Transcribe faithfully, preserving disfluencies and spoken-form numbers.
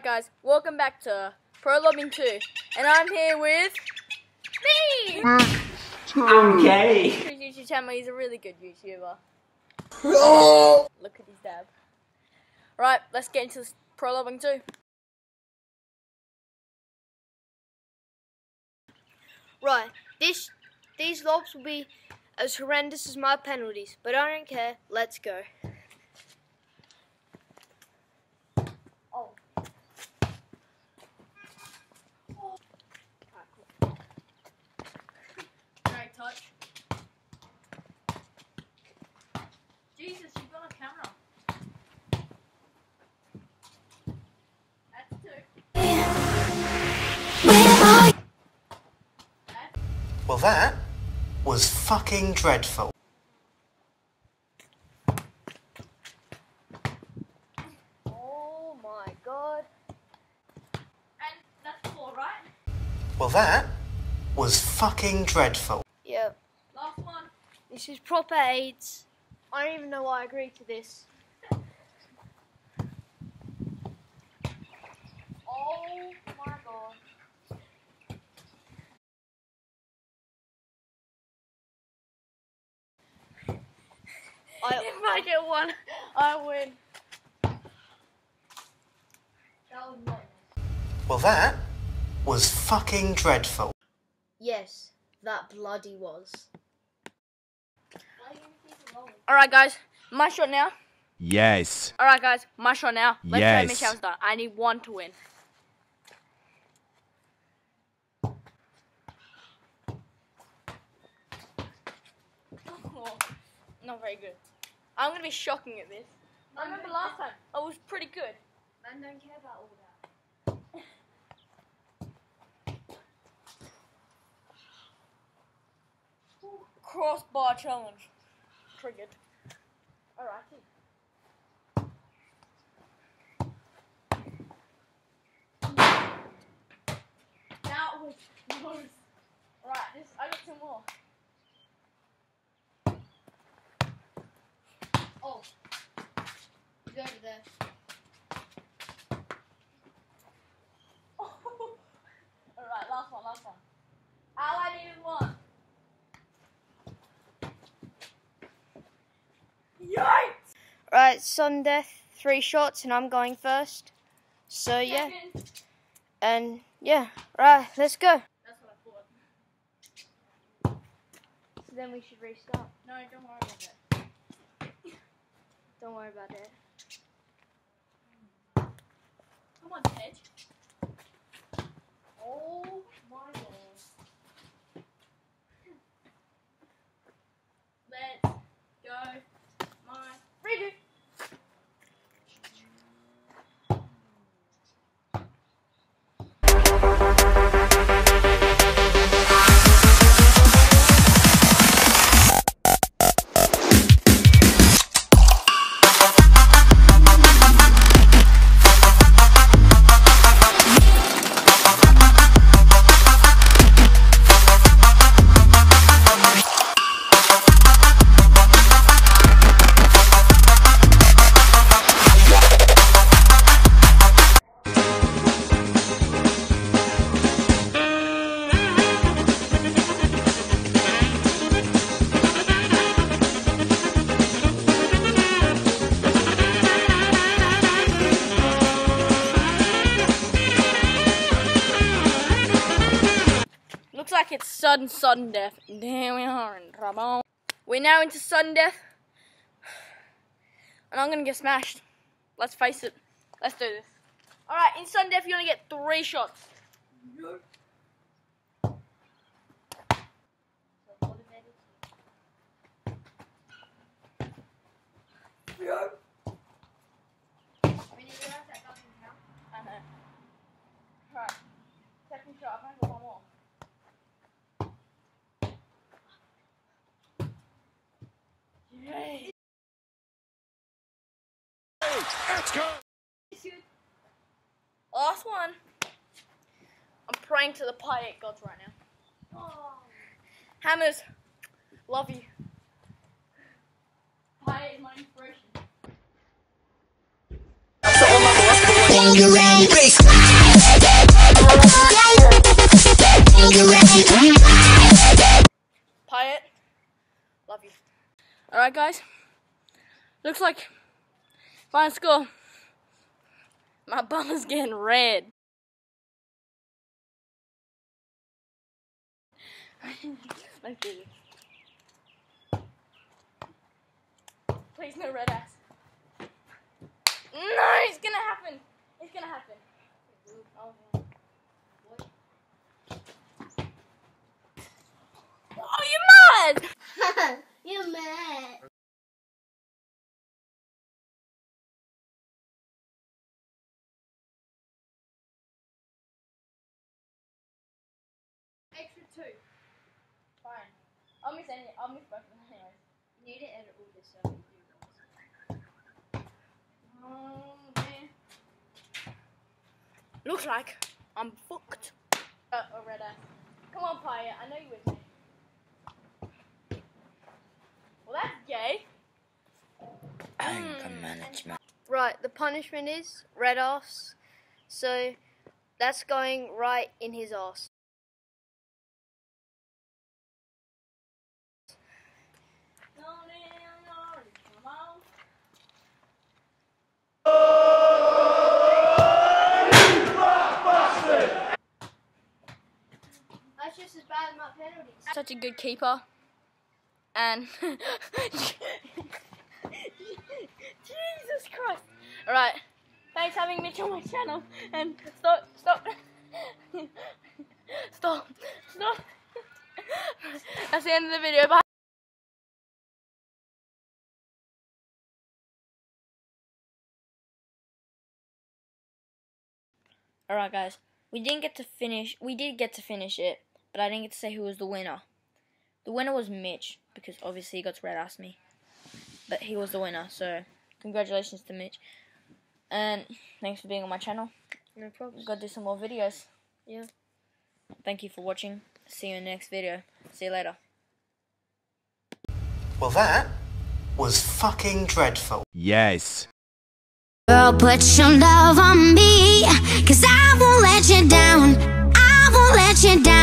Alright guys, welcome back to Pro Lobbying two, and I'm here with me! I'm gay! His YouTube channel, he's a really good YouTuber. Oh. Look at his dab. Alright, let's get into this Pro Lobbying two. Right, this, these lobs will be as horrendous as my penalties, but I don't care, let's go. Touch. Jesus, you've got a camera. That's two. Well, that was fucking dreadful. Oh my god. And that's four, right? Well, that was fucking dreadful. Last one. This is proper AIDS. I don't even know why I agreed to this. Oh my god. I, if I get one, I win. That was not nice. Well, that was fucking dreadful. Yes. That bloody was. Alright guys, my shot now. Yes. Alright guys, my shot now. Let's yes. Try Michelle's done. I need one to win. Oh, not very good. I'm going to be shocking at this. Man, I remember last care. time, I was pretty good. Man, don't care about all that. Crossbar challenge. Triggered. Alright. That was close. Alright, this I got two more. Oh. He's over there. Oh. Alright, last one, last one. All I needed one. Yikes! Right, Sudden Death, three shots, and I'm going first. So, yeah. And, yeah. Right, let's go. That's what I thought. So then we should restart. No, don't worry about that. Don't worry about it. Come on, Edge. Oh, my God. Let's go. It's sudden, sudden death. There we are in trouble. We're now into sudden death, and I'm gonna get smashed. Let's face it. Let's do this. All right, in sudden death, you're gonna get three shots. Yeah. Let's go. Last one. I'm praying to the Piate gods right now. Oh. Hammers, love you. Piate is my inspiration. Pirate, love you. Alright guys, looks like final score. My bum is getting red. Please no red ass. No, it's gonna happen. It's gonna happen. Oh, oh you're mad! You're mad. Extra two. Fine. I'll miss any. I'll miss both of them anyways. You need to edit all this stuff. Looks like I'm fucked. Uh, already. Come on, Pirate. I know you with me. Well, that's gay. Anger management. Right, the punishment is red ass. So that's going right in his ass. Such a good keeper, and Jesus Christ! All right, thanks for having me on my channel, and stop, stop, stop, stop. That's the end of the video. Bye. All right, guys, we didn't get to finish. We did get to finish it. But I didn't get to say who was the winner. The winner was Mitch, because obviously he got to red ass me. But he was the winner, so congratulations to Mitch. And thanks for being on my channel. No problem. Gotta do some more videos. Yeah. Thank you for watching. See you in the next video. See you later. Well, that was fucking dreadful. Yes. Girl, put some love on me, 'cause I won't let you down. I won't let you down.